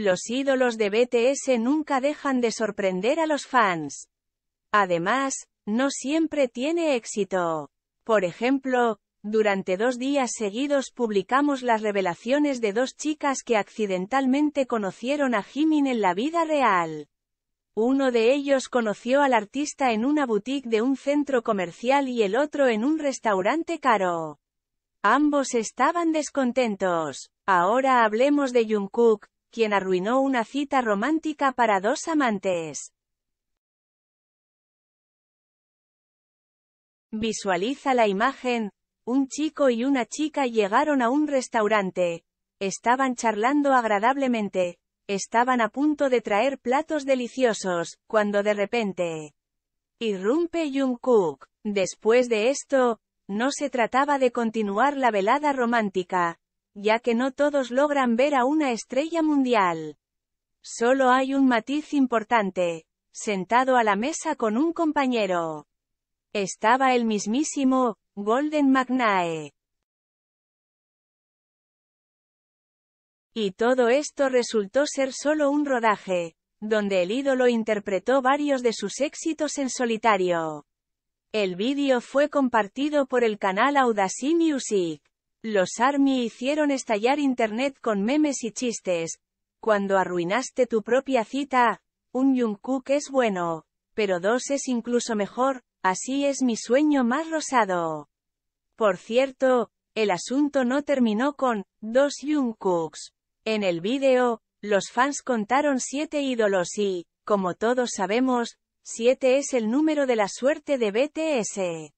Los ídolos de BTS nunca dejan de sorprender a los fans. Además, no siempre tiene éxito. Por ejemplo, durante 2 días seguidos publicamos las revelaciones de 2 chicas que accidentalmente conocieron a Jimin en la vida real. Uno de ellos conoció al artista en una boutique de un centro comercial y el otro en un restaurante caro. Ambos estaban descontentos. Ahora hablemos de Jungkook, quien arruinó una cita romántica para 2 amantes. Visualiza la imagen. Un chico y una chica llegaron a un restaurante. Estaban charlando agradablemente. Estaban a punto de traer platos deliciosos, cuando de repente irrumpe Jungkook. Después de esto, no se trataba de continuar la velada romántica, ya que no todos logran ver a una estrella mundial. Solo hay un matiz importante. Sentado a la mesa con un compañero estaba el mismísimo Golden Magnae. Y todo esto resultó ser solo un rodaje, donde el ídolo interpretó varios de sus éxitos en solitario. El vídeo fue compartido por el canal Audacity Music. Los ARMY hicieron estallar internet con memes y chistes. Cuando arruinaste tu propia cita, un Jungkook es bueno, pero 2 es incluso mejor, así es mi sueño más rosado. Por cierto, el asunto no terminó con 2 Jungkooks. En el vídeo, los fans contaron 7 ídolos y, como todos sabemos, 7 es el número de la suerte de BTS.